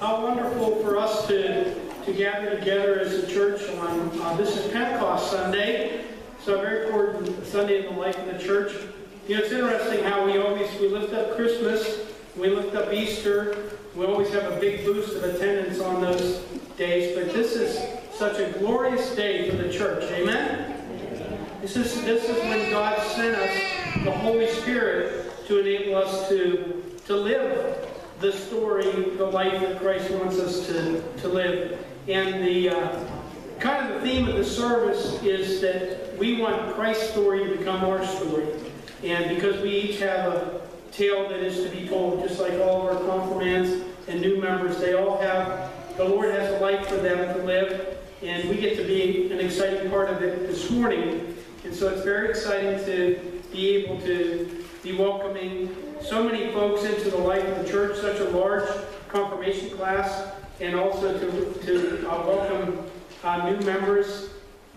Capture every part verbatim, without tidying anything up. How wonderful for us to, to gather together as a church on, uh, this is Pentecost Sunday, so a very important Sunday in the life of the church. You know, it's interesting how we always, we lift up Christmas, we lift up Easter, we always have a big boost of attendance on those days, but this is such a glorious day for the church, amen? This is, this is when God sent us the Holy Spirit to enable us to, to live the story, the life that Christ wants us to, to live. And the uh, kind of the theme of the service is that we want Christ's story to become our story. And because we each have a tale that is to be told, just like all of our confirmands and new members, they all have, the Lord has a life for them to live. And we get to be an exciting part of it this morning. And so it's very exciting to be able to be welcoming so many folks into the life of the church, such a large confirmation class, and also to, to uh, welcome uh, new members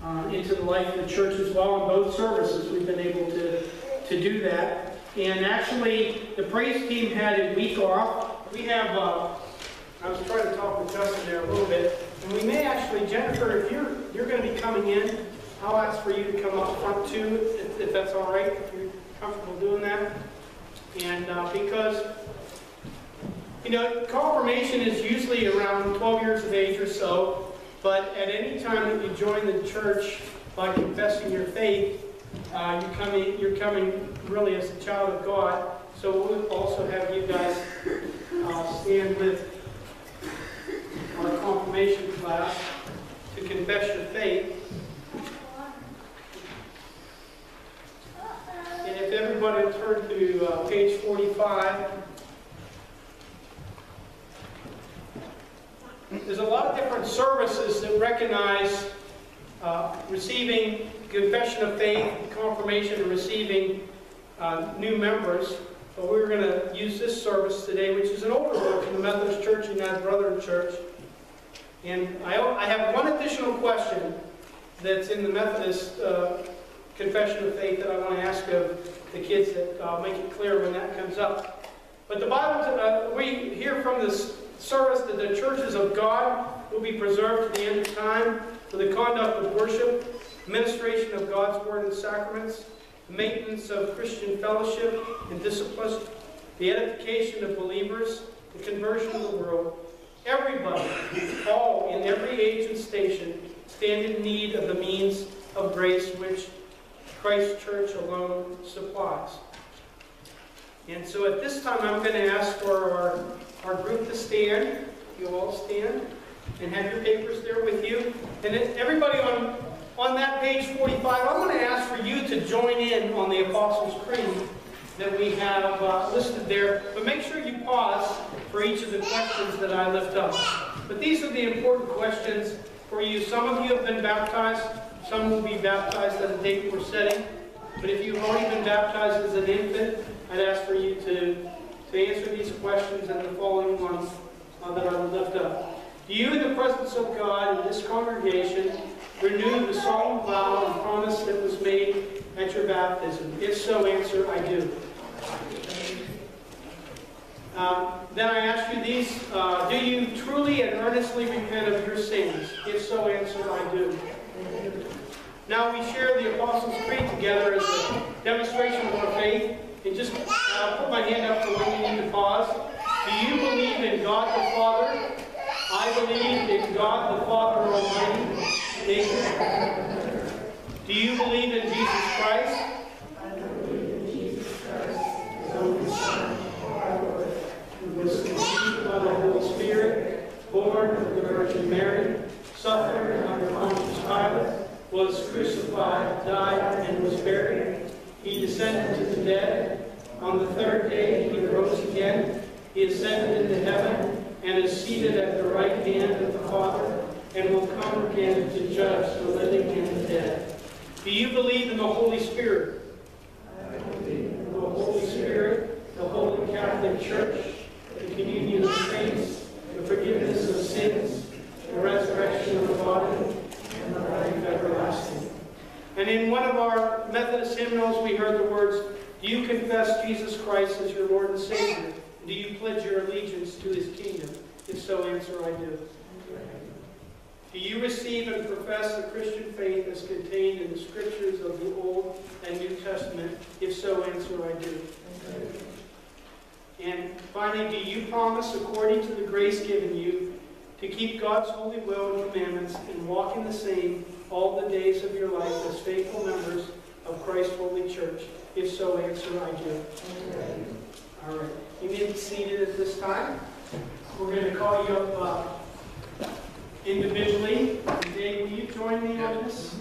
uh, into the life of the church as well. In both services, we've been able to, to do that. And actually, the praise team had a week off. We have, uh, I was trying to talk with Justin there a little bit, and we may actually, Jennifer, if you're, you're going to be coming in, I'll ask for you to come up front too, if, if that's all right, if you're comfortable doing that. And uh, because, you know, confirmation is usually around twelve years of age or so, but at any time that you join the church by confessing your faith, uh, you're, coming, you're coming really as a child of God. So we'll also have you guys uh, stand with our confirmation class to confess your faith. And if everybody will turn to uh, page forty-five, there's a lot of different services that recognize uh, receiving confession of faith, confirmation, and receiving uh, new members. But we're going to use this service today, which is an older book in the Methodist Church and United Brethren Church. And I, I have one additional question that's in the Methodist uh, Confession of Faith that I want to ask of the kids that I'll make it clear when that comes up. But the Bible, uh, we hear from this service that the churches of God will be preserved to the end of time for the conduct of worship, ministration of God's word and sacraments, maintenance of Christian fellowship and discipline, the edification of believers, the conversion of the world. Everybody, all in every age and station, stand in need of the means of grace which Christ's church alone supplies. And so at this time, I'm going to ask for our, our group to stand. You all stand and have your papers there with you. And then everybody on, on that page forty-five, I'm going to ask for you to join in on the Apostles' Creed that we have uh, listed there. But make sure you pause for each of the questions that I lift up. But these are the important questions for you. Some of you have been baptized. Some will be baptized at the date we're setting. But if you've already been baptized as an infant, I'd ask for you to, to answer these questions and the following ones uh, that I will lift up. Do you, in the presence of God in this congregation, renew the solemn vow and promise that was made at your baptism? If so, answer, I do. Uh, then I ask you these. Uh, do you truly and earnestly repent of your sins? If so, answer, I do. Now we share the Apostles' Creed together as a demonstration of our faith. And just uh, put my hand up for when you need to pause. Do you believe in God the Father? I believe in God the Father Almighty. Amen. Do you believe in Jesus Christ? I believe in Jesus Christ, His only Son, our Lord, who was conceived by the Holy Spirit, born of the Virgin Mary, suffered under Pontius Pilate, was crucified, died, and was buried. He descended to the dead. On the third day he rose again. He ascended into heaven and is seated at the right hand of the Father and will come again to judge the living and the dead. Do you believe in the Holy Spirit? I believe in the Holy Spirit, the Holy Catholic Church, the communion of saints, the forgiveness of sins, the resurrection of the body, and the life everlasting. And in one of our Methodist hymnals, we heard the words, do you confess Jesus Christ as your Lord and Savior? Do you pledge your allegiance to his kingdom? and so answer I do. Do you receive and profess the Christian faith as contained in the Scriptures of the Old and New Testament? If so, answer I do. And finally, do you promise, according to the grace given you, to keep God's holy will and commandments and walk in the same all the days of your life as faithful members of Christ's holy church? If so, answer I do. Amen. All right. You may be seated at this time. We're going to call you up uh, individually. Dave, will you join me on this?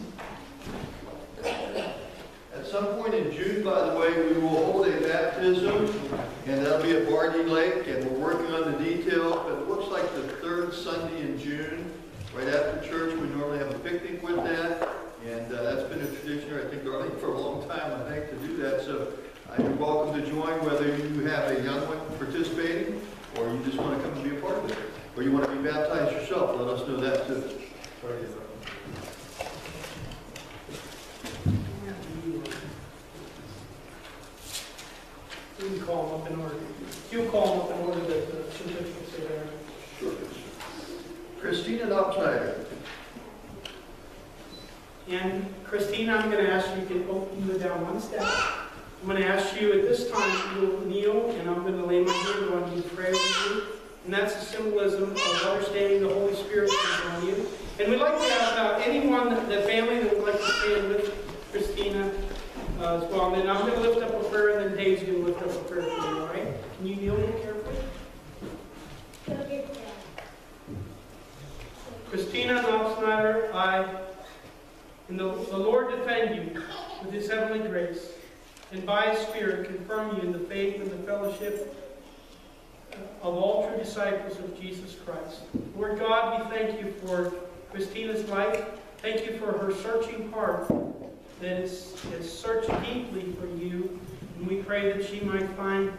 At some point in June, by the way, we will hold a baptism, and that'll be at Barney Lake, and we're working on the details, but it looks like the third Sunday in June, right after church. We normally have a picnic with that, and uh, that's been a tradition here, I think, darling, for a long time, I think, to do that. So uh, you're welcome to join, whether you have a young one participating, or you just want to come and be a part of it, or you want to be baptized yourself. Let us know that, too. You can call them up in order. You'll call them up in order that the certificates are there. Sure. Christina Laptider. And Christina, I'm going to ask you to open you down one step. I'm going to ask you at this time to kneel, and I'm going to lay my hand on you, pray with you. And that's a symbolism of understanding the Holy Spirit is on you. And we'd like to have uh, anyone, the family that would like to stand with Christina Uh, as well. And then I'm going to lift up a prayer, and then Dave's going to lift up a prayer for you, all right? Can you kneel here carefully? Okay. Christina Knopf-Snyder, I, and the, the Lord defend you with his heavenly grace, and by his Spirit confirm you in the faith and the fellowship of all true disciples of Jesus Christ. Lord God, we thank you for Christina's life. Thank you for her searching heart that is, is searched deeply for you, and we pray that she might find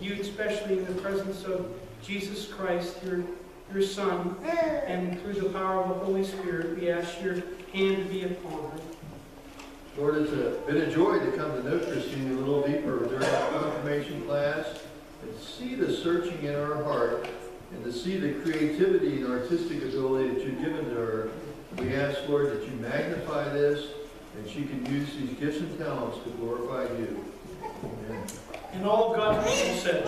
you, especially in the presence of Jesus Christ, your, your Son, and through the power of the Holy Spirit, we ask your hand to be upon her. Lord, it's a, been a joy to come to know Christine a little deeper during our confirmation class, and see the searching in her heart, and to see the creativity and artistic ability that you've given to her. We ask, Lord, that you magnify this, and she can use these gifts and talents to glorify you. Amen. And all of God's people said.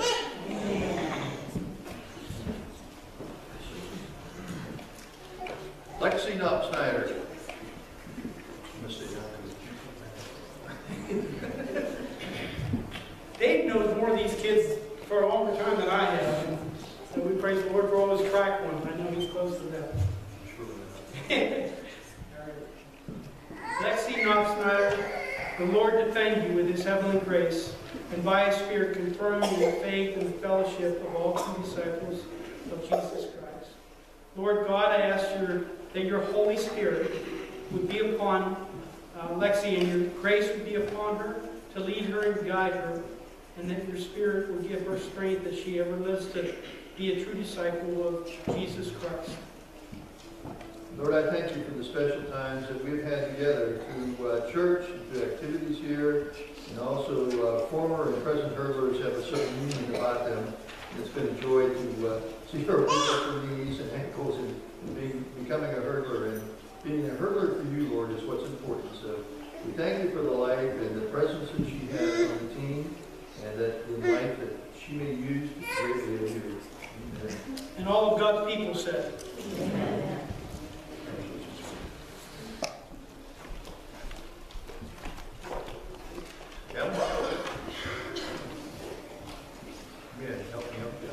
Lexi Knopf-Snyder. Dave knows more of these kids for a longer time than I have. So we praise the Lord for all his track ones. I know he's close to that. Sure. Lexi Knopf-Snyder, the Lord defend you with his heavenly grace, and by his Spirit confirm you in the faith and the fellowship of all true disciples of Jesus Christ. Lord God, I ask your, that your Holy Spirit would be upon uh, Lexi, and your grace would be upon her to lead her and guide her, and that your Spirit would give her strength as she ever lives to be a true disciple of Jesus Christ. Lord, I thank you for the special times that we've had together through uh, church, through activities here, and also uh, former and present hurdlers have a certain meaning about them. It's been a joy to uh, see her pick up her knees and ankles and, and being, becoming a hurdler. And being a hurdler for you, Lord, is what's important. So we thank you for the life and the presence that she has on the team, and that the life that she may use greatly in you. Amen. And all of God's people said. Amen. Yeah, help me up there.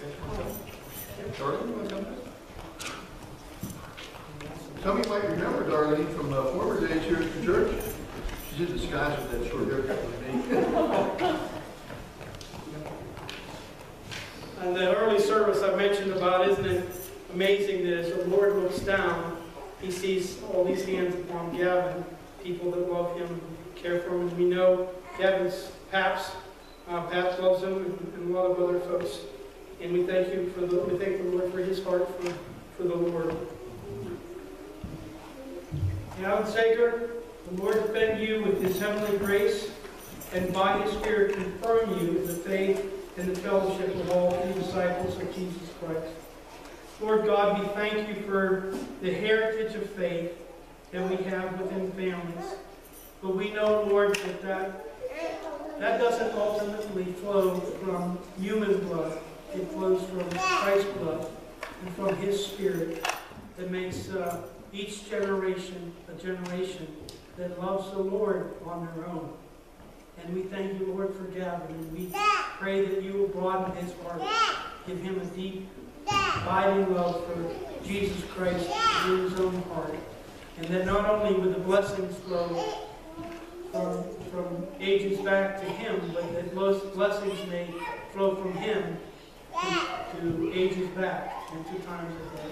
Okay. Darlene, you want to come back? Some of you might remember Darlene from uh, former days here at the church. She's in disguise with that short haircut with me. And that early service I mentioned about, isn't it amazing that as the Lord looks down, he sees all these hands upon Gavin. People that love him and care for him. And we know Gavin's Paps. Uh, Paps loves him, and, and a lot of other folks. And we thank you for the we thank the Lord for his heart for, for the Lord. Now, Sager, the Lord defend you with his heavenly grace, and by his Spirit confirm you in the faith and the fellowship of all the disciples of Jesus Christ. Lord God, we thank you for the heritage of faith that we have within families. But we know, Lord, that that, that doesn't ultimately flow from human blood. It flows from Christ's blood and from His Spirit that makes uh, each generation a generation that loves the Lord on their own. And we thank you, Lord, for Gavin. And we pray that you will broaden his heart, give him a deep, abiding love for Jesus Christ in his own heart. And that not only would the blessings flow from, from ages back to him, but that blessings may flow from him to, to ages back and to times ahead.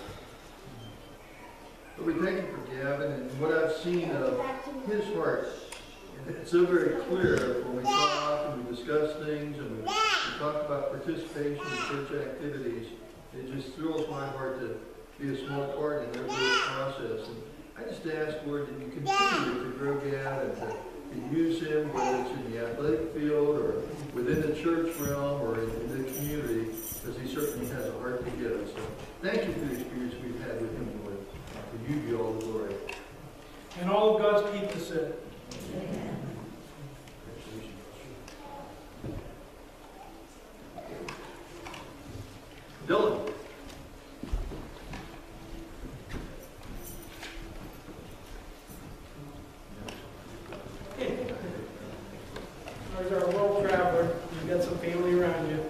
Lord, we thank you for Gavin and what I've seen of his heart. It's so very clear when we talk and we discuss things and we, we talk about participation in church activities. It just thrills my heart to be a small part in every process. And I just ask, Lord, that you continue to grow Gad and to, to use him, whether it's in the athletic field or within the church realm or in, in the community, because he certainly has a heart to give. So thank you for the experience we've had with him, Lord. For you be all the glory. And all of God's people said, Amen. Dylan. There's our world traveler. You've got some family around you.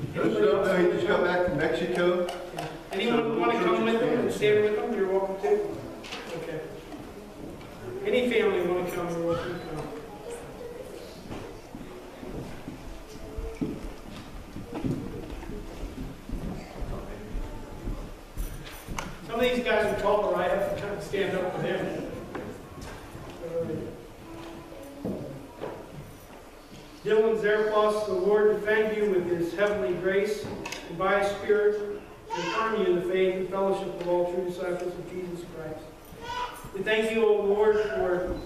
He just got back from Mexico. Yeah. Anyone so want to come with them and stay with them? You're welcome to. Okay. Any family want to come, you're welcome to come. Some of these guys are taller, I have to kind of stand up with them. Dylan Zerplos, the Lord to thank you with his heavenly grace and by his Spirit to affirm you in the faith and fellowship of all true disciples of Jesus Christ. We thank you, O Lord, for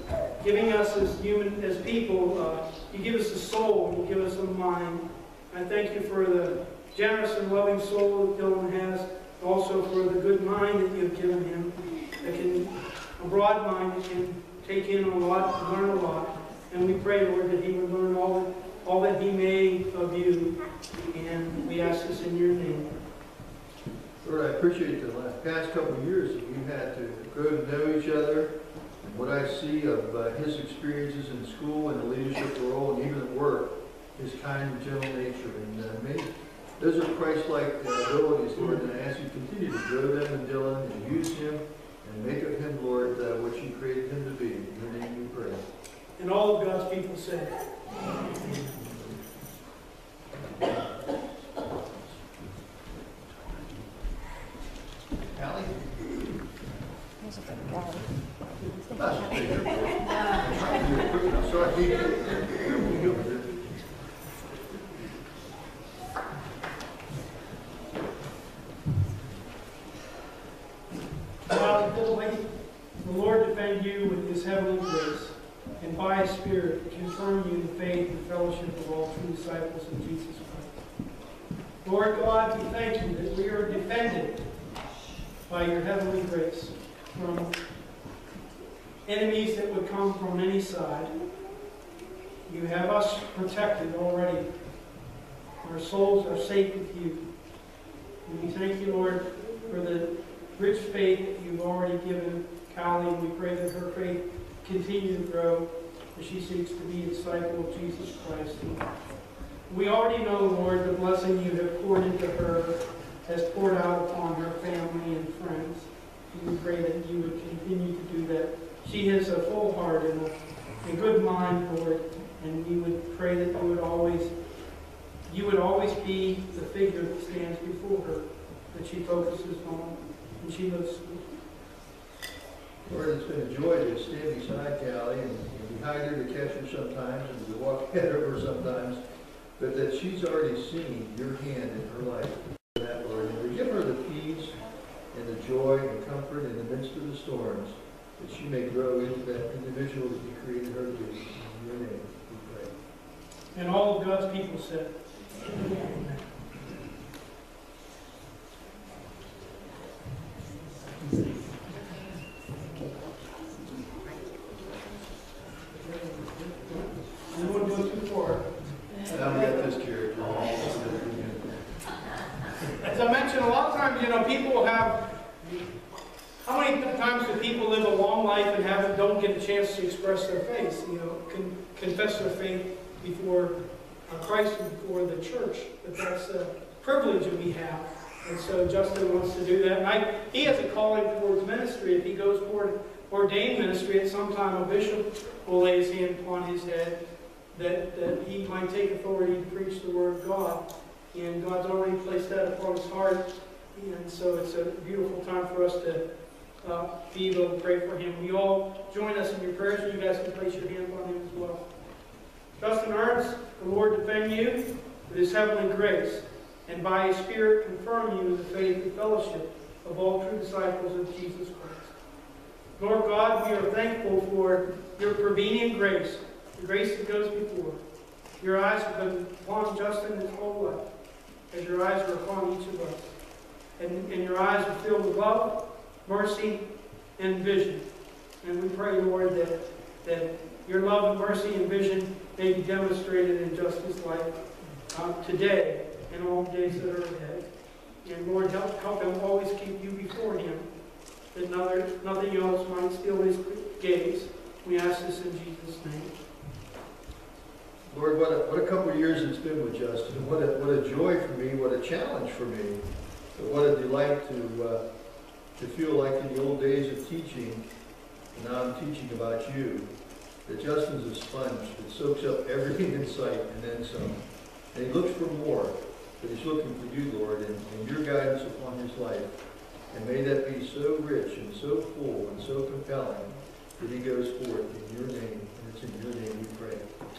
giving us as human, as people. Uh, you give us a soul, you give us a mind. I thank you for the generous and loving soul that Dylan has, also for the good mind that you have given him, that can, a broad mind that can take in a lot and learn a lot. And we pray, Lord, that he would learn all, all that he may of you. And we ask this in your name. Lord, I appreciate the last, past couple of years that we've had to grow to know each other. And what I see of uh, his experiences in school and the leadership role and even at work, his kind and gentle nature. And uh, maybe those are Christ-like abilities, Lord. And I ask you to continue to grow them in Dylan and use him and make of him, Lord, uh, what you created him to be. In your name we pray. And all of God's people said, Allie? There's a bit of Allie. That's bigger. I'm sorry. I'm sorry. The Lord defend you with his heavenly grace. And by His Spirit, confirm you in the faith and fellowship of all true disciples of Jesus Christ. Lord God, we thank you that we are defended by your heavenly grace from enemies that would come from any side. You have us protected already. Our souls are safe with you. And we thank you, Lord, for the rich faith that you've already given Callie. We pray that her faith continue to grow as she seeks to be a disciple of Jesus Christ. We already know, Lord, the blessing you have poured into her has poured out upon her family and friends. And we pray that you would continue to do that. She has a full heart and a, a good mind, Lord, and we would pray that you would always, you would always be the figure that stands before her, that she focuses on and she lives with. Lord, it's been a joy to stand beside Callie and, and behind her to catch her sometimes and to walk ahead of her sometimes, but that she's already seen your hand in her life. That, Lord, and we give her the peace and the joy and comfort in the midst of the storms, that she may grow into that individual that you created her to be. In your name, we pray. And all of God's people said, Ordained ministry, at some time a bishop will lay his hand upon his head that, that he might take authority to preach the word of God. And God's already placed that upon his heart. And so it's a beautiful time for us to uh, be able to pray for him. We all join us in your prayers, and you guys can place your hand on him as well. Justin Ernst, the Lord defend you with his heavenly grace, and by his Spirit confirm you in the faith and fellowship of all true disciples of Jesus Christ. Lord God, we are thankful for your prevenient grace, the grace that goes before. Your eyes have been upon Justin his whole life, as your eyes were upon each of us. And, and your eyes are filled with love, mercy, and vision. And we pray, Lord, that, that your love and mercy and vision may be demonstrated in Justin's life uh, today and all the days that are ahead. And Lord, help, help him always keep you before him, that another, nothing else might steal his gaze. We ask this in Jesus' name. Lord, what a, what a couple of years it's been with Justin. What a, what a joy for me, what a challenge for me. But what a delight to, uh, to feel like in the old days of teaching, and now I'm teaching about you, that Justin's a sponge that soaks up everything in sight and then some. And he looks for more, but he's looking for you, Lord, and, and your guidance upon his life. And may that be so rich and so full and so compelling that he goes forth in your name, and it's in your name we pray.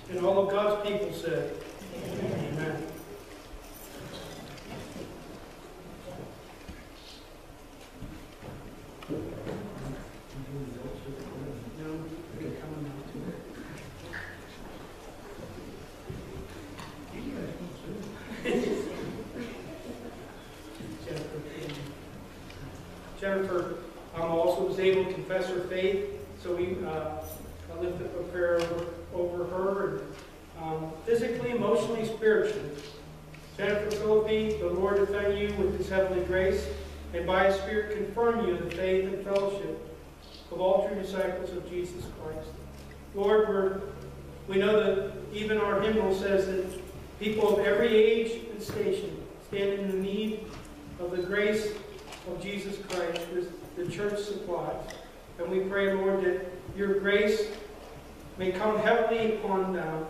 And all of God's people said, amen. Amen. Jennifer um, also was able to confess her faith, so we uh, lift up a prayer over, over her, and, um, physically, emotionally, spiritually. Jennifer Philippi, the Lord defend you with his heavenly grace, and by his Spirit confirm you in the faith and fellowship of all true disciples of Jesus Christ. Lord, we're, we know that even our hymnal says that people of every age and station stand in the need of the grace of Jesus Christ, the church supplies. And we pray, Lord, that your grace may come heavily upon them,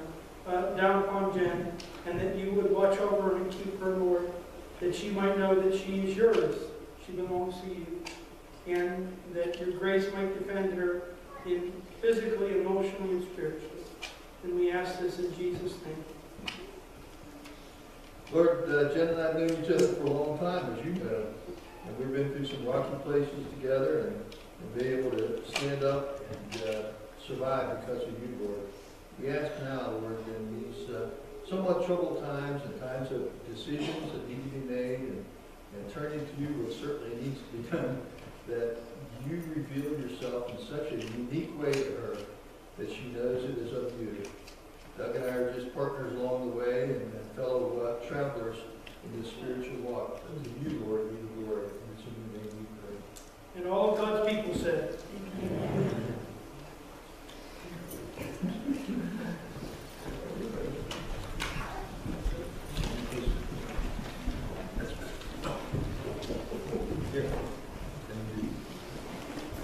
uh, down upon Jen, and that you would watch over and keep her, Lord, that she might know that she is yours, she belongs to you, and that your grace might defend her in physically, emotionally, and spiritually. And we ask this in Jesus' name. Lord, uh, Jen and I have known each other for a long time, as you know. And we've been through some rocky places together, and, and be able to stand up and uh, survive because of you, Lord. We ask now, Lord, in these uh, somewhat troubled times and times of decisions that need to be made, and, and turning to you what certainly needs to be done, that you reveal yourself in such a unique way to her that she knows it is of you. Doug and I are just partners along the way and, and fellow uh, travelers in this spiritual walk. But to you, Lord, be the glory. And all of God's people said, amen.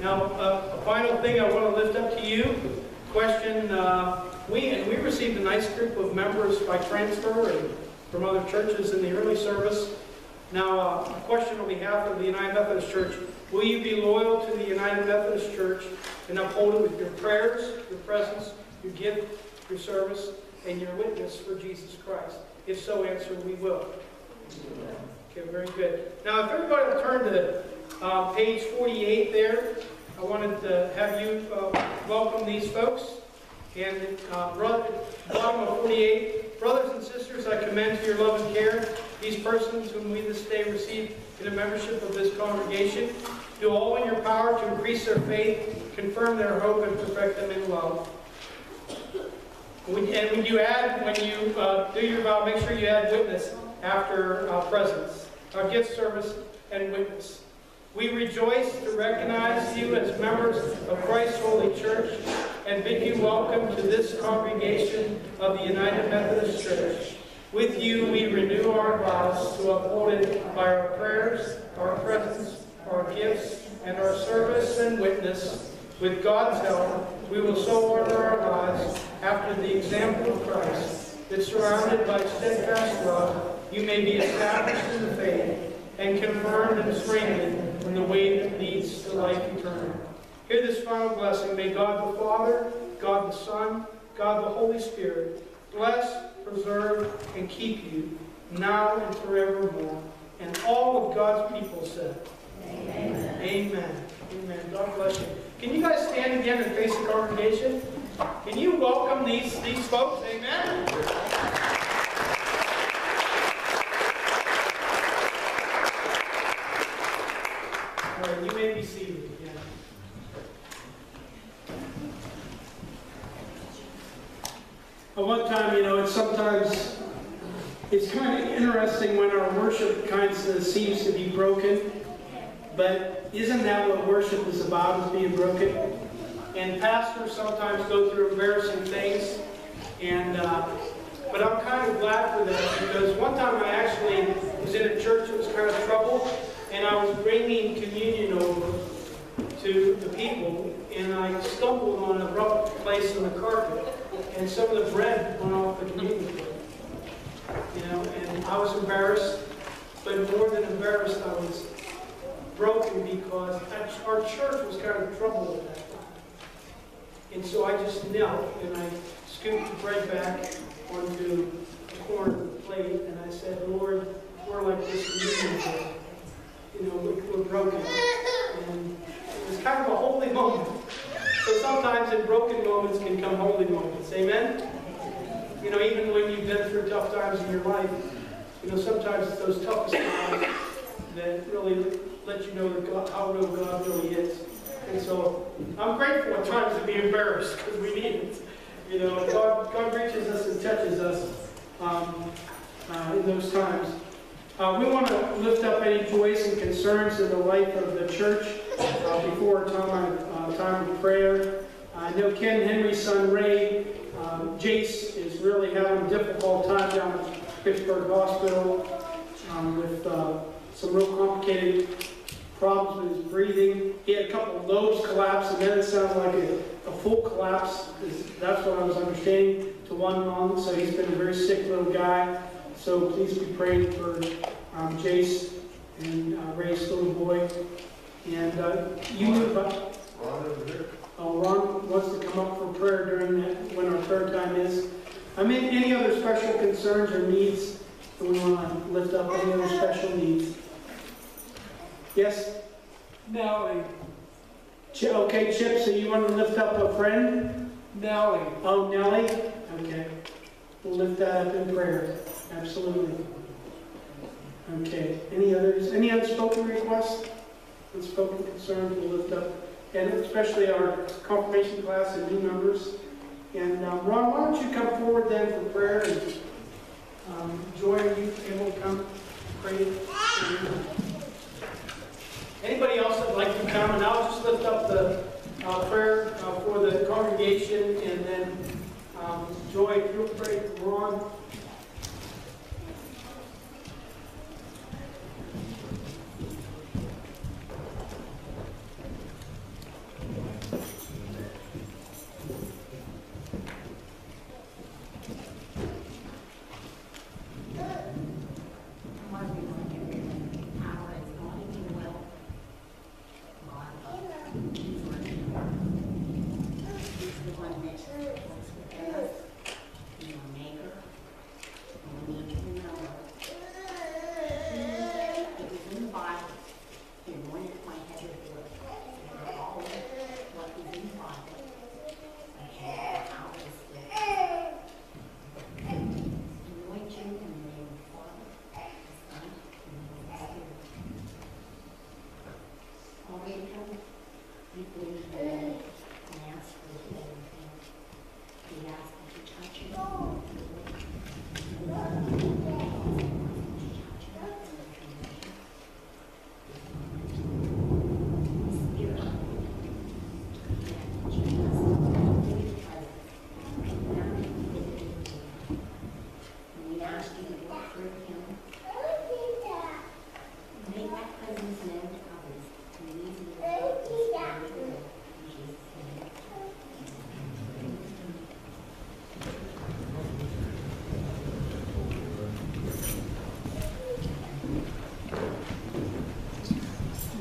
Now, uh, a final thing I want to lift up to you. Question, uh, we and we received a nice group of members by transfer and from other churches in the early service. Now, uh, a question on behalf of the United Methodist Church. Will you be loyal to the United Methodist Church and uphold it with your prayers, your presence, your gift, your service, and your witness for Jesus Christ? If so, answer, we will. Okay, very good. Now, if everybody will turn to uh, page forty-eight there, I wanted to have you uh, welcome these folks. And uh, bottom of forty-eight, Brothers and sisters, I commend to your love and care these persons whom we this day receive in the membership of this congregation. Do all in your power to increase their faith, confirm their hope, and perfect them in love. And when you add, when you uh, do your vow, make sure you add witness after uh, presence, our gift service, and witness. We rejoice to recognize you as members of Christ's Holy Church and bid you welcome to this congregation of the United Methodist Church. With you, we renew our vows to uphold it by our prayers, our presence, our gifts, and our service and witness. With God's help, we will so order our lives after the example of Christ, that surrounded by steadfast love, you may be established in the faith and confirmed and strengthened in the way that leads to life eternal. Hear this final blessing. May God the Father, God the Son, God the Holy Spirit bless, preserve, and keep you now and forevermore. And all of God's people said, Amen. Amen. Amen. God bless you. Can you guys stand again and face the congregation? Can you welcome these, these folks? Amen. You may be seated. Yeah. Well, one time, you know, it's sometimes, it's kind of interesting when our worship kind of seems to be broken, but isn't that what worship is about, is being broken? And pastors sometimes go through embarrassing things, and uh, but I'm kind of glad for that, because one time I actually was in a church that was kind of troubled, and I was bringing communion over to the people, and I stumbled on a rough place in the carpet, and some of the bread went off the communion plate. You know, and I was embarrassed, but more than embarrassed, I was broken because our church was kind of troubled at that time. And so I just knelt, and I scooped the bread back onto the corner of the plate, and I said, Lord, we're like this communion plate. You know, we were broken. And it was kind of a holy moment. So sometimes in broken moments can come holy moments. Amen? You know, even when you've been through tough times in your life, you know, sometimes it's those toughest times that really let you know that God, how real God really is. And so I'm grateful at times to be embarrassed, because we need it. You know, God, God reaches us and touches us um, uh, in those times. Uh, we want to lift up any joys and concerns in the life of the church uh, before time, uh, time of prayer. I know Ken Henry's son Ray, um, Jace, is really having a difficult time down at Pittsburgh Hospital um, with uh, some real complicated problems with his breathing. He had a couple of lobes collapse, and then it sounded like a, a full collapse. That's what I was understanding, to one lung. So he's been a very sick little guy. So please be praying for um, Jace and uh, Ray's little boy. And uh, you move up. Ron over here. Oh, Ron wants to come up for prayer during that, when our prayer time is. I mean, any other special concerns or needs that we want to lift up? Any other special needs? Yes? Nellie. Ch okay, Chip, so you want to lift up a friend? Nellie. Oh, Nellie? Okay. We'll lift that up in prayer. Absolutely. Okay. Any others? Any unspoken requests? Unspoken concerns we'll lift up. And especially our confirmation class and new members. And um, Ron, why don't you come forward then for prayer? And um, Joy, are you able to come pray? Anybody else that would like to come? And I'll just lift up the uh, prayer uh, for the congregation. And then um, Joy, if you'll pray for Ron.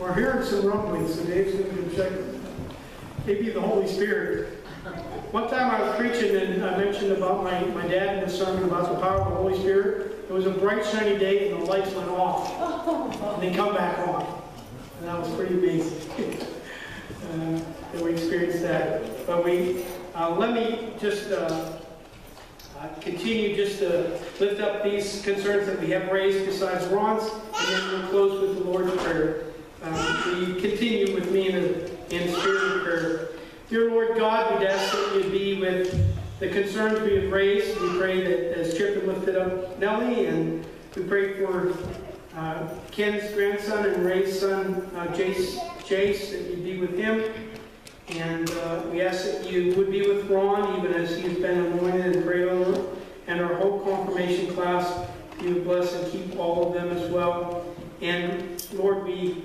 We're hearing some rumblings, so Dave's going to check it. Maybe the Holy Spirit. One time I was preaching and I mentioned about my, my dad in the sermon about the power of the Holy Spirit. It was a bright, sunny day and the lights went off. And they come back on. And that was pretty amazing uh, that we experienced that. But we, uh, let me just uh, uh, continue just to lift up these concerns that we have raised besides Ron's. And then we'll close with the Lord's Prayer. Uh, we continue with me in a, in spirit of prayer. Dear Lord God, we ask that you be with the concerns we have raised. We pray that as Chip had lifted up Nellie, and we pray for uh, Ken's grandson and Ray's son, uh, Jace, Jace, that you be with him. And uh, we ask that you would be with Ron, even as he has been anointed and prayed over. And our whole confirmation class, you bless and keep all of them as well. And Lord, we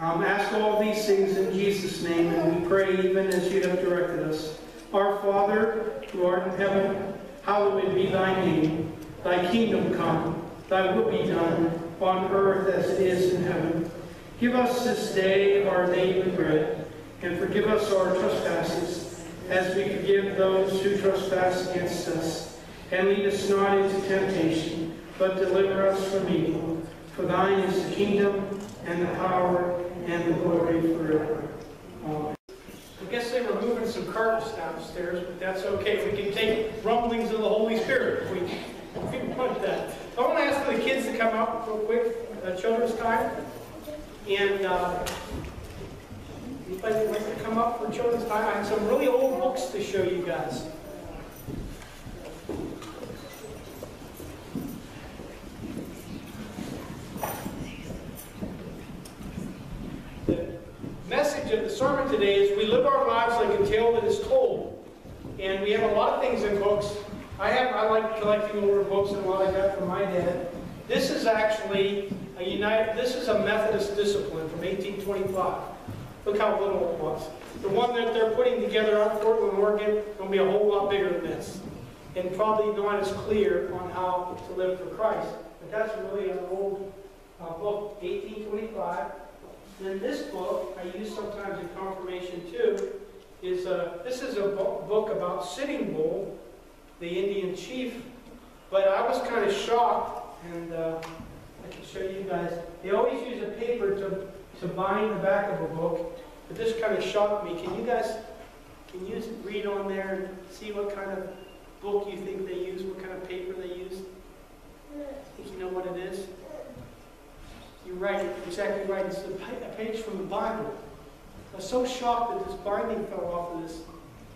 Um, ask all these things in Jesus' name, and we pray even as you have directed us. Our Father, who art in heaven, hallowed be thy name. Thy kingdom come, thy will be done, on earth as it is in heaven. Give us this day our daily bread, and forgive us our trespasses, as we forgive those who trespass against us. And lead us not into temptation, but deliver us from evil. For thine is the kingdom, and the power, and the glory forever. Amen. I guess they were moving some carts downstairs, but that's okay. We can take rumblings of the Holy Spirit if we, if we want that. I want to ask for the kids to come up real quick, uh, children's time. And uh, anybody that wants to come up for children's time, I have some really old books to show you guys. Of the sermon today is we live our lives like a tale that is told, and we have a lot of things in books. I have I like collecting older books, and what I got from my dad. This is actually a United. This is a Methodist discipline from eighteen twenty-five. Look how little it was. The one that they're putting together out in Fort LaMorgan will be a whole lot bigger than this, and probably not as clear on how to live for Christ. But that's really an old uh, book, eighteen twenty-five. Then this book, I use sometimes in confirmation too, is a, this is a book about Sitting Bull, the Indian chief. But I was kind of shocked, and uh, I can show you guys. They always use a paper to, to bind the back of a book, but this kind of shocked me. Can you guys, can you read on there and see what kind of book you think they use, what kind of paper they use? I think you know what it is. You're right, exactly right. It's a page from the Bible. I was so shocked that this binding fell off of this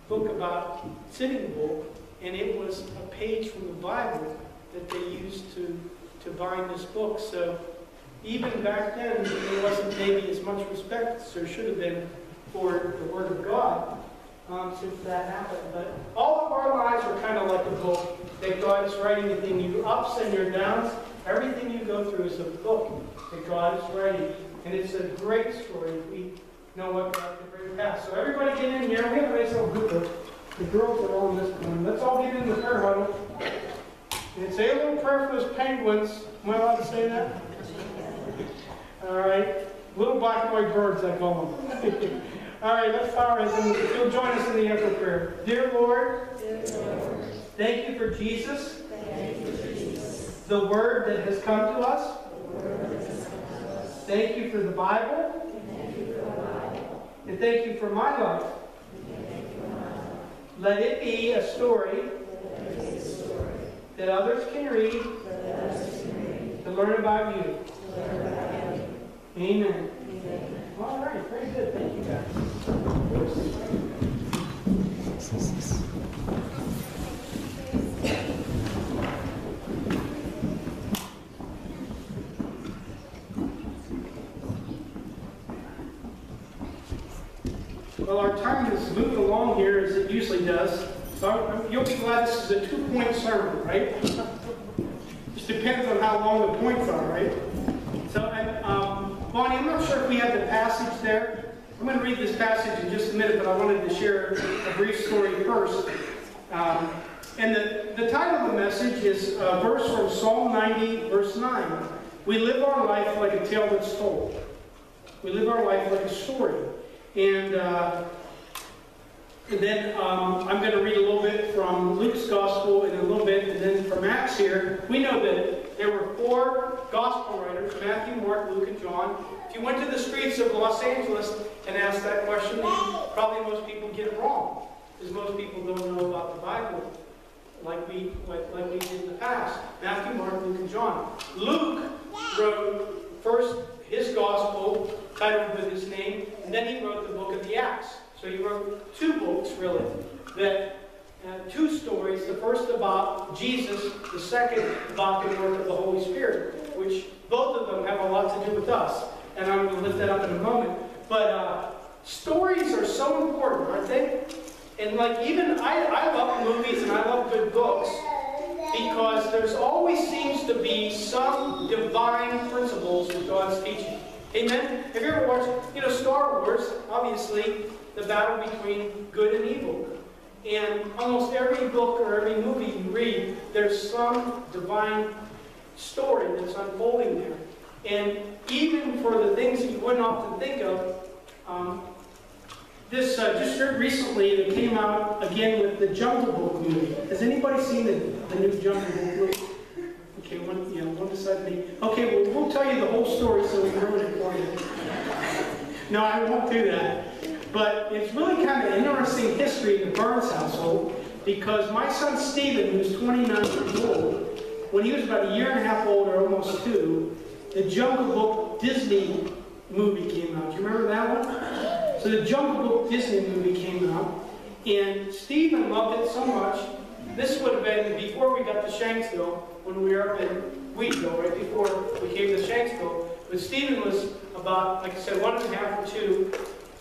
book about Sitting Bull, and it was a page from the Bible that they used to, to bind this book. So even back then, there wasn't maybe as much respect as there should have been for the Word of God um, since that happened. But all of our lives are kind of like a book that God is writing, and then your ups and your downs. Everything you go through is a book that God is writing. And it's a great story if we know what God can bring past. So everybody get in here. We have a nice little group of the girls that are on this one. Let's all get in the prayer huddle. And say a little prayer for those penguins. Am I allowed to say that? All right. Little black boy birds, I call them. All right, let's power it. And you'll join us in the echo prayer. Dear Lord, Dear Lord, thank you for Jesus. Thank you for the word that has come to us. Come to us. Thank you for the Bible. For the Bible. And thank you for my life. For my life. Let, it Let it be a story that others can read, others can read. To learn about you. Learn about you. Amen. Amen. All right, very good. Thank you guys. Well, our time is moving along here as it usually does. So you'll be glad this is a two-point sermon, right? Just depends on how long the points are, right? So, and, um, Bonnie, I'm not sure if we have the passage there. I'm going to read this passage in just a minute, but I wanted to share a brief story first. Um, and the, the title of the message is a verse from Psalm ninety, verse nine. We live our life like a tale that's told. We live our life like a story. And, uh, and then um, I'm going to read a little bit from Luke's Gospel and a little bit and then from Acts here. We know that there were four Gospel writers, Matthew, Mark, Luke, and John. If you went to the streets of Los Angeles and asked that question, probably most people get it wrong, because most people don't know about the Bible like we, like, like we did in the past. Matthew, Mark, Luke, and John. Luke wrote first his Gospel, titled with his name, and then he wrote the book of the Acts. So he wrote two books, really, that uh, two stories, the first about Jesus, the second about the work of the Holy Spirit, which both of them have a lot to do with us. And I'm going to lift that up in a moment. But uh, stories are so important, aren't they? And like even, I, I love movies and I love good books, because there's always seems to be some divine principles in God's teaching. Amen? Have you ever watched, you know, Star Wars, obviously, the battle between good and evil. And almost every book or every movie you read, there's some divine story that's unfolding there. And even for the things that you wouldn't often think of, um, this uh, just recently it came out again with the Jungle Book movie. Has anybody seen the, the new Jungle Book movie? Okay, one, yeah, one beside me. Okay, well, we'll tell you the whole story so we can ruin it for you. No, I won't do that. But it's really kind of interesting history in the Burns household, because my son Stephen, who's twenty-nine years old, when he was about a year and a half old, or almost two, the Jungle Book Disney movie came out. Do you remember that one? So the Jungle Book Disney movie came out, and Stephen loved it so much. This would have been before we got to Shanksville, when we were up in Wheatville, right before we came to Shanksville. But Stephen was about, like I said, one and a half or two,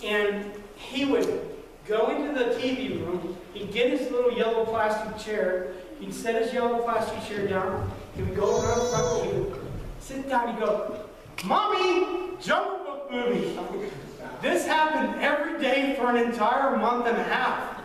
and he would go into the T V room, he'd get his little yellow plastic chair, he'd set his yellow plastic chair down, he would go around the front, he would sit down and go, "Mommy, Jungle Book movie." This happened every day for an entire month and a half.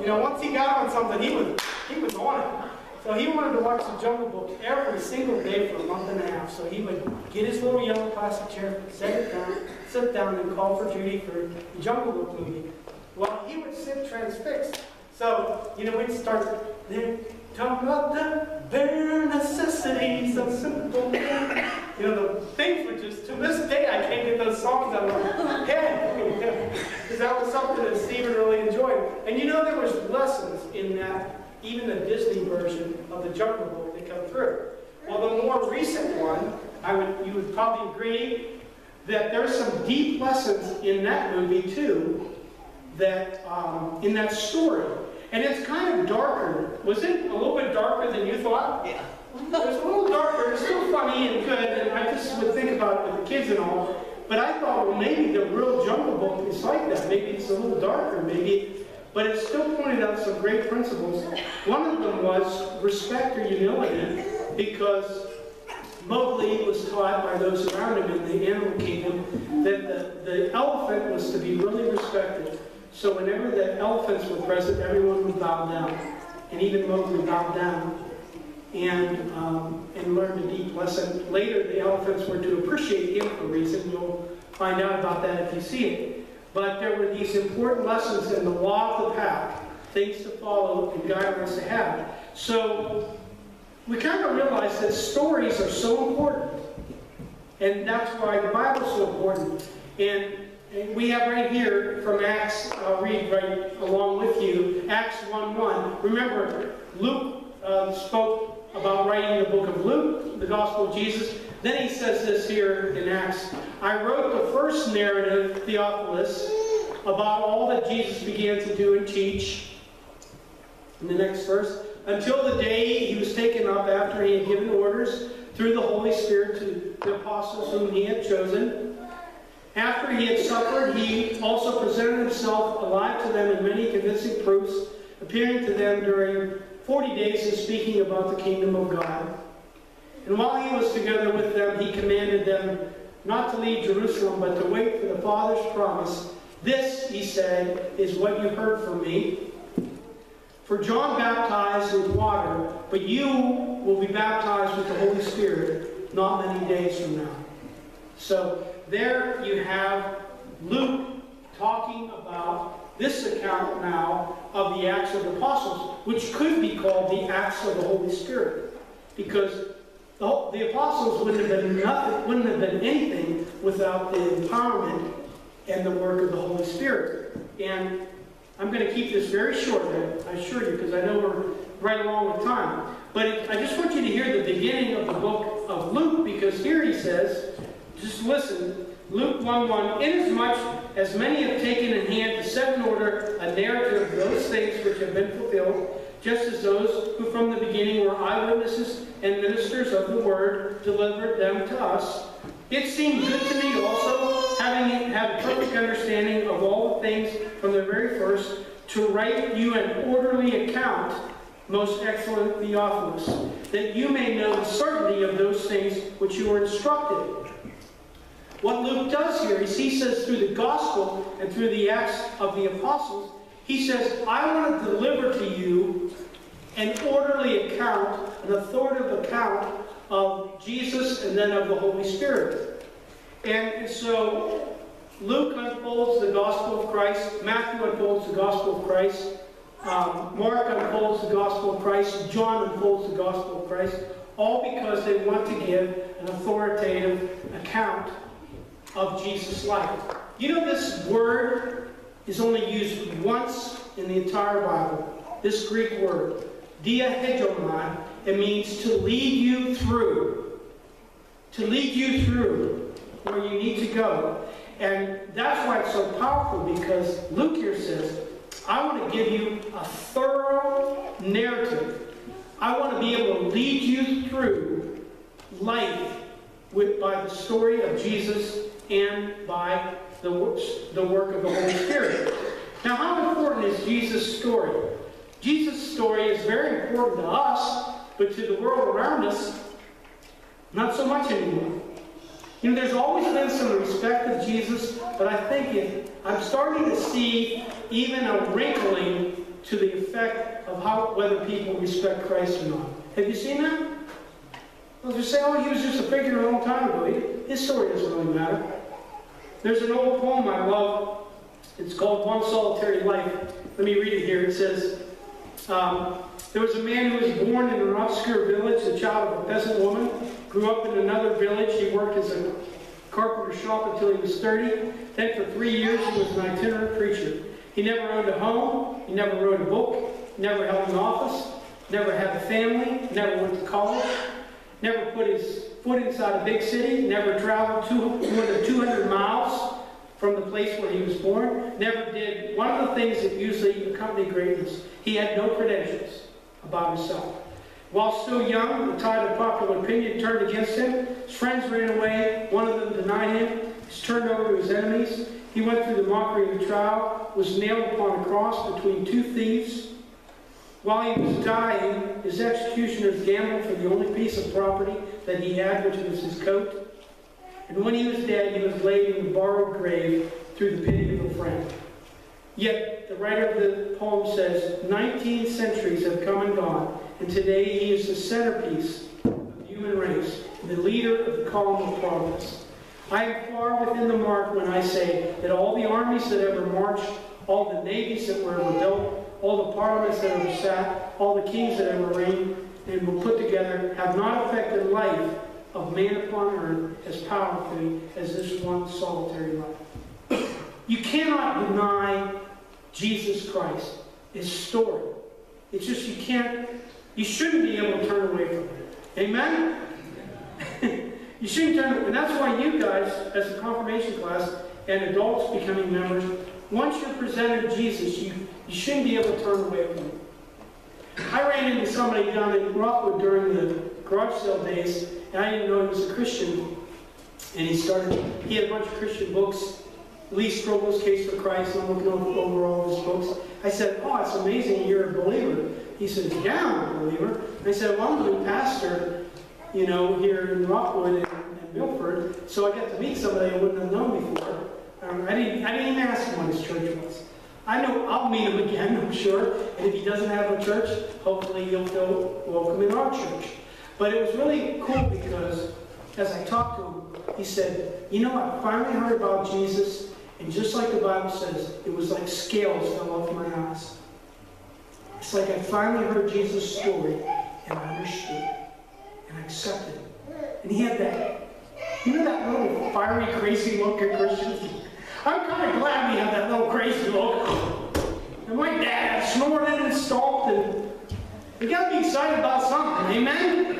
You know, once he got on something, he was, he was on it. So he wanted to watch the Jungle Book every single day for a month and a half. So he would get his little yellow plastic chair, set it down, sit down, and call for Judy for the Jungle Book movie. Well, he would sit transfixed. So, you know, we'd start there, talking about the bare necessities of simple things. You know, the things were just, to this day, I can't get those songs out of my head. Because that was something that Stephen really enjoyed. And you know, there was lessons in that. Even the Disney version of the Jungle Book, they come through. Well, the more recent one, I would, you would probably agree that there's some deep lessons in that movie too, that um, in that story, and it's kind of darker. Was it a little bit darker than you thought? Yeah. It was a little darker. It's still funny and good, and I just would think about it with the kids and all. But I thought, well, maybe the real Jungle Book is like that. Maybe it's a little darker. Maybe. But it still pointed out some great principles. One of them was respect or humility, because Mowgli was taught by those around him in the animal kingdom that the, the elephant was to be really respected. So whenever the elephants were present, everyone would bow down. And even Mowgli bowed down and, um, and learned a deep lesson. Later, the elephants were to appreciate him for a reason. You'll find out about that if you see it. But there were these important lessons in the law of the pack, things to follow and guidelines to have. So we kind of realize that stories are so important. And that's why the Bible is so important. And, and we have right here from Acts, I'll read right along with you, Acts one one. Remember, Luke uh, spoke about writing the book of Luke, the Gospel of Jesus. Then he says this here in Acts, "I wrote the first narrative, Theophilus, about all that Jesus began to do and teach," in the next verse, "until the day he was taken up after he had given orders through the Holy Spirit to the apostles whom he had chosen. After he had suffered, he also presented himself alive to them in many convincing proofs, appearing to them during forty days and speaking about the kingdom of God. And while he was together with them, he commanded them not to leave Jerusalem, but to wait for the Father's promise. This," he said, "is what you heard from me. For John baptized with water, but you will be baptized with the Holy Spirit not many days from now." So there you have Luke talking about this account now of the Acts of the Apostles, which could be called the Acts of the Holy Spirit, because the, the Apostles wouldn't have been nothing, wouldn't have been anything without the empowerment and the work of the Holy Spirit. And I'm going to keep this very short, I assure you, because I know we're right along with time. But it, I just want you to hear the beginning of the book of Luke, because here he says, just listen, Luke one one, inasmuch as many have taken in hand to set in order a narrative of those things which have been fulfilled, just as those who from the beginning were eyewitnesses and ministers of the word delivered them to us, it seemed good to me also, having had a perfect understanding of all the things from the very first, to write you an orderly account, most excellent Theophilus, that you may know the certainty of those things which you were instructed. What Luke does here is he says through the gospel and through the Acts of the Apostles, he says, I want to deliver to you an orderly account, an authoritative account of Jesus and then of the Holy Spirit. And so Luke unfolds the gospel of Christ, Matthew unfolds the gospel of Christ, um, Mark unfolds the gospel of Christ, John unfolds the gospel of Christ, all because they want to give an authoritative account of Jesus' life. You know, this word is only used once in the entire Bible. This Greek word, diahegemon, it means to lead you through. To lead you through where you need to go. And that's why it's so powerful, because Luke here says, I want to give you a thorough narrative. I want to be able to lead you through life with, by the story of Jesus and by the, the work of the Holy Spirit. Now, how important is Jesus' story? Jesus' story is very important to us, but to the world around us, not so much anymore. You know, there's always been some respect of Jesus, but I think it, I'm starting to see even a wrinkling to the effect of how whether people respect Christ or not. Have you seen that? Well, just say, oh, he was just a figure a long time ago. His story doesn't really matter. There's an old poem I love. It's called One Solitary Life. Let me read it here. It says, um, there was a man who was born in an obscure village, the child of a peasant woman. Grew up in another village. He worked as a carpenter shop until he was thirty. Then for three years he was an itinerant preacher. He never owned a home. He never wrote a book. Never held an office. Never had a family. Never went to college. Never put his foot inside a big city, never traveled two, more than two hundred miles from the place where he was born, never did one of the things that usually accompany greatness. He had no credentials about himself. While still young, the tide of popular opinion turned against him. His friends ran away. One of them denied him. He was turned over to his enemies. He went through the mockery of the trial, was nailed upon a cross between two thieves. While he was dying, his executioners gambled for the only piece of property that he had, which was his coat. And when he was dead, he was laid in a borrowed grave through the pity of a friend. Yet, the writer of the poem says, nineteen centuries have come and gone, and today he is the centerpiece of the human race, the leader of the column of progress. I am far within the mark when I say that all the armies that ever marched, all the navies that were ever built, all the parliaments that ever sat, all the kings that ever reigned and were put together, have not affected life of man upon earth as powerfully as this one solitary life. You cannot deny Jesus Christ, his story. It's just you can't, you shouldn't be able to turn away from it. Amen? You shouldn't turn away. And that's why you guys, as a confirmation class and adults becoming members, once you're presented Jesus, you, you shouldn't be able to turn away from him. I ran into somebody down in Rockwood during the garage sale days, and I didn't know he was a Christian. And he started, he had a bunch of Christian books, Lee Strobel's Case for Christ, and I'm looking over all of his books. I said, oh, it's amazing you're a believer. He said, yeah, I'm a believer. And I said, well, I'm a new pastor, you know, here in Rockwood and, and Milford, so I got to meet somebody I wouldn't have known before. Um, I, didn't, I didn't even ask him what his church was. I know I'll meet him again, I'm sure. And if he doesn't have a church, hopefully he'll feel welcome in our church. But it was really cool because as I talked to him, He said, you know, I finally heard about Jesus, and just like the Bible says, it was like scales fell off my eyes. It's like I finally heard Jesus' story, and I understood, and I accepted it. And he had that, you know that little fiery, crazy look at Christians? I'm kind of glad we had that little crazy look. And my dad snorted and stalked, and we got to be excited about something, amen?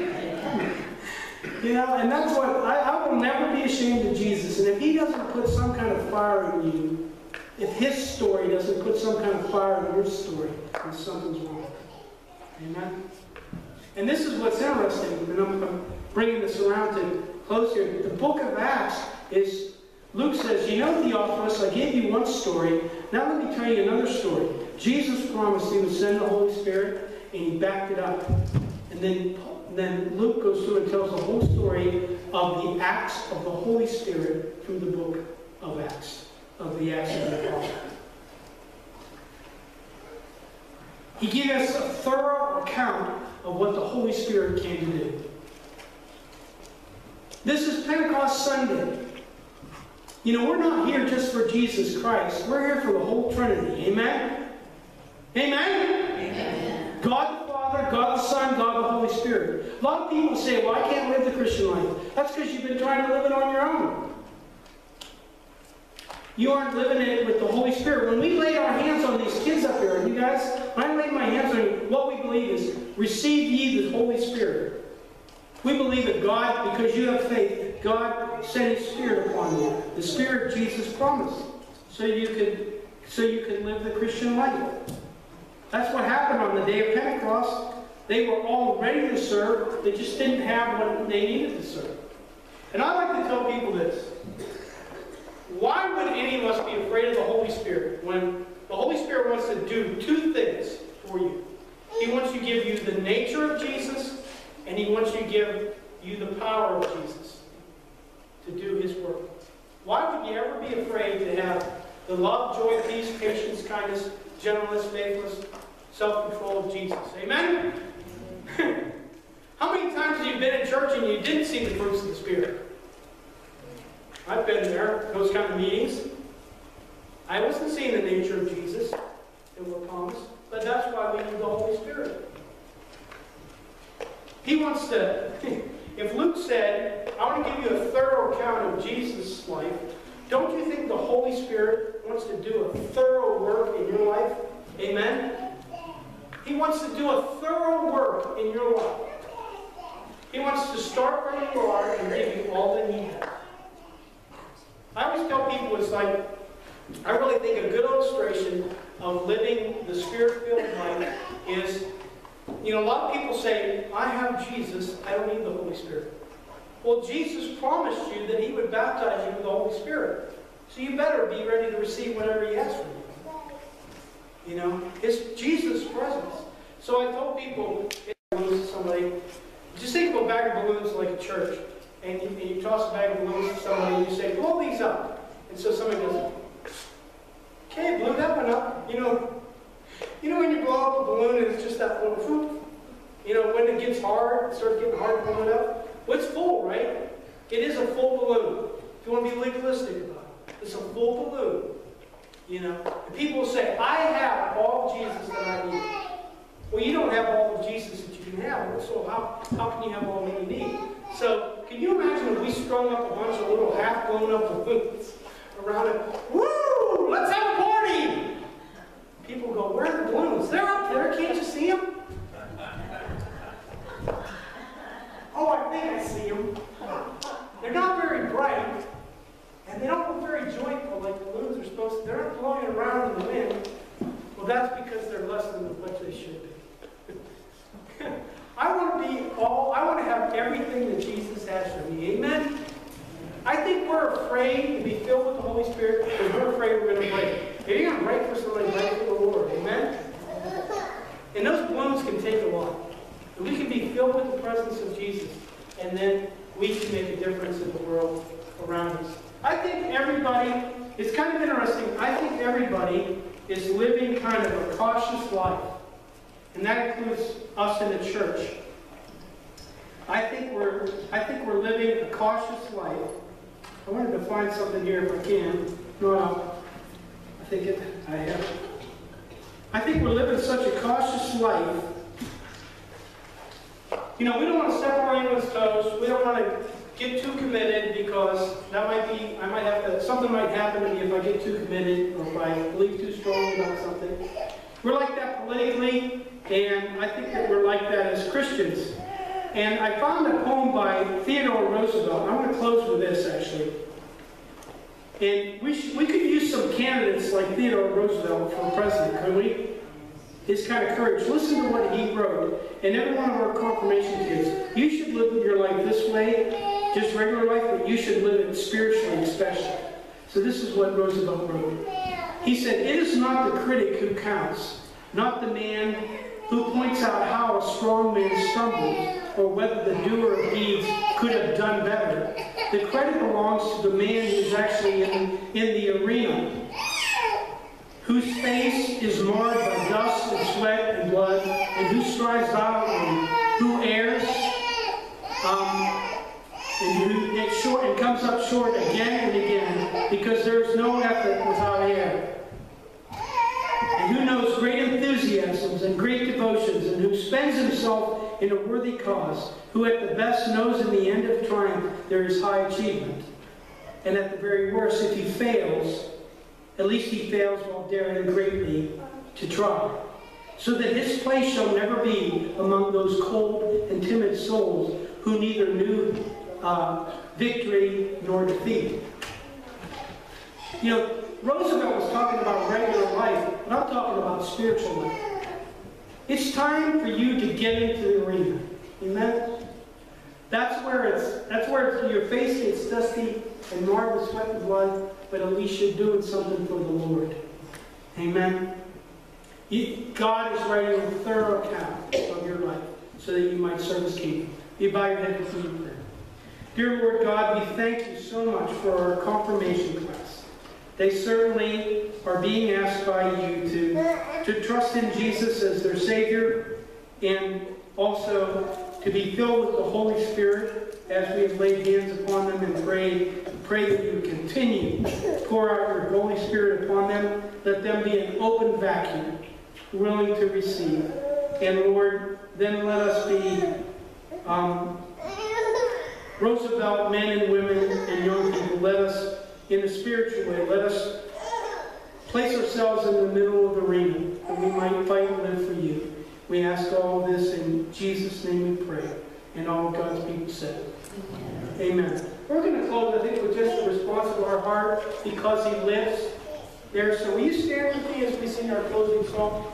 You know, and that's what, I, I will never be ashamed of Jesus. And if he doesn't put some kind of fire in you, if his story doesn't put some kind of fire in your story, then something's wrong. Amen? And this is what's interesting, and I'm, I'm bringing this around to close here. The book of Acts is, Luke says, you know, Theophilus, I gave you one story. Now let me tell you another story. Jesus promised he would send the Holy Spirit, and he backed it up. And then Paul. Then Luke goes through and tells the whole story of the acts of the Holy Spirit through the book of Acts, of the Acts of the Apostles. He gave us a thorough account of what the Holy Spirit came to do. This is Pentecost Sunday. You know, we're not here just for Jesus Christ. We're here for the whole Trinity. Amen? Amen? Amen. God God the Son, God the Holy Spirit. A lot of people say, well, I can't live the Christian life. That's because you've been trying to live it on your own. You aren't living it with the Holy Spirit. When we laid our hands on these kids up here, and you guys, when I laid my hands on you, what we believe is, receive ye the Holy Spirit. We believe that God, because you have faith, God sent His Spirit upon you. The Spirit Jesus promised. So you could, so you could live the Christian life. That's what happened on the day of Pentecost. They were all ready to serve. They just didn't have what they needed to serve. And I like to tell people this. Why would any of us be afraid of the Holy Spirit when the Holy Spirit wants to do two things for you? He wants to give you the nature of Jesus, and He wants to give you the power of Jesus to do His work. Why would you ever be afraid to have the love, joy, peace, patience, kindness, gentleness, faithfulness, self-control of Jesus? Amen? How many times have you been in church and you didn't see the fruits of the Spirit? I've been there, those kind of meetings. I wasn't seeing the nature of Jesus that we're promised, but that's why we need the Holy Spirit. He wants to, if Luke said, I want to give you a thorough account of Jesus' life, don't you think the Holy Spirit wants to do a thorough work in your life? Amen? He wants to do a thorough work in your life. He wants to start where you are and give you all that He has. I always tell people, it's like, I really think a good illustration of living the Spirit-filled life is, you know, a lot of people say, I have Jesus, I don't need the Holy Spirit. Well, Jesus promised you that He would baptize you with the Holy Spirit. So you better be ready to receive whatever He asks for you. You know, it's Jesus' presence. So I told people, somebody, just think of a bag of balloons like a church. And you, and you toss a bag of balloons to somebody and you say, blow these up. And so somebody goes, okay, blew that one up. You know, you know when you blow up a balloon and it's just that little foop? You know, when it gets hard, it starts getting hard to blow it up. Well, it's full, right? It is a full balloon. If you want to be legalistic about it, it's a full balloon. You know, and people will say, I have all Jesus that I need. Well, you don't have all of Jesus that you can have, so how, how can you have all that you need? So, can you imagine if we strung up a bunch of little half-blown up balloons around it? Woo! Let's have a party! People go, where are the balloons? They're up there, can't you see them? Oh, I think I see them. They're not very bright, and they don't look very joyful like the balloons are supposed to. They're not blowing around in the wind. Well, that's because they're less than what they should be. I want to be all, I want to have everything that Jesus has for me. Amen? I think we're afraid to be filled with the Holy Spirit because we're afraid we're going to break. If you're going to break for somebody, break for the Lord. Amen? And those balloons can take a while. We can be filled with the presence of Jesus, and then we can make a difference in the world around us. I think everybody, it's kind of interesting, I think everybody is living kind of a cautious life. And that includes us in the church. I think we're, I think we're living a cautious life to find something here if I can. Well, I think it, I have. I think we're living such a cautious life. You know, we don't want to step on anyone's toes. We don't want to get too committed because that might be, I might have to, something might happen to me if I get too committed or if I believe too strongly about something. We're like that politically, and I think that we're like that as Christians. And I found a poem by Theodore Roosevelt. I'm going to close with this, actually. And we sh we could use some candidates like Theodore Roosevelt for president, couldn't we? His kind of courage. Listen to what he wrote. And every one of our confirmation kids, you should live your life this way, just regular life, but you should live it spiritually especially. So this is what Roosevelt wrote. He said, "It is not the critic who counts, not the man who points out how a strong man stumbles, or whether the doer of deeds could have done better. The credit belongs to the man who's actually in, in the arena, whose face is marred by dust and sweat and blood, and who strives violently, who errs, um, and who gets short and comes up short again and again, because there is no effort without error. And who knows great enthusiasms and great devotions, and who spends himself in a worthy cause, who at the best knows in the end of triumph there is high achievement, and at the very worst, if he fails, at least he fails while daring greatly to try, so that his place shall never be among those cold and timid souls who neither knew uh, victory nor defeat." You know, Roosevelt was talking about regular life, but I'm talking about spiritual life. It's time for you to get into the arena. Amen? That's where it's, that's where it's, your face gets dusty and marred with sweat and blood, but at least you're doing something for the Lord. Amen? You, God is writing a thorough account of your life so that you might serve His kingdom. You bow your head with me prayer. Dear Lord God, we thank you so much for our confirmation class. They certainly are being asked by you to, to trust in Jesus as their Savior and also to be filled with the Holy Spirit as we have laid hands upon them and pray, pray that you continue to pour out your Holy Spirit upon them. Let them be an open vacuum, willing to receive. And Lord, then let us be um, Roosevelt men and women and young people. Let us, in a spiritual way, let us place ourselves in the middle of the arena that we might fight and live for you. We ask all this in Jesus' name we pray. And all of God's people said, amen. Amen. We're going to close, I think, with just the response of our heart, because He lives there. So will you stand with me as we sing our closing song?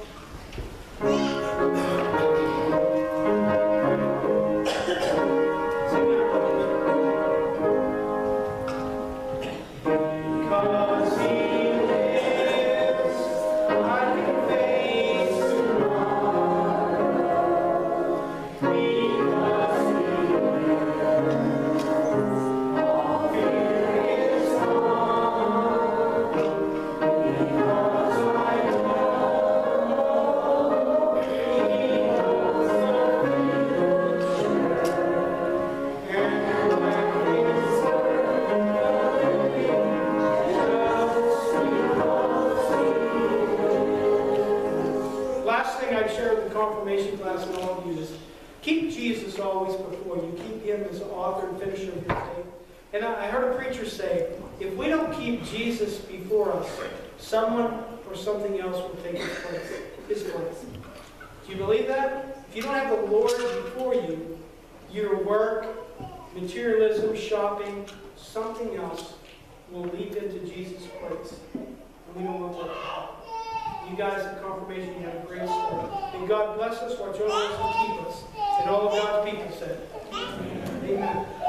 Someone or something else will take his place. His place. Do you believe that? If you don't have the Lord before you, your work, materialism, shopping, something else will lead them to Jesus' place. And we don't want that. You guys in confirmation, you have a great story. And God bless us, watch over us, and keep us. And all of God's people said, amen. Amen.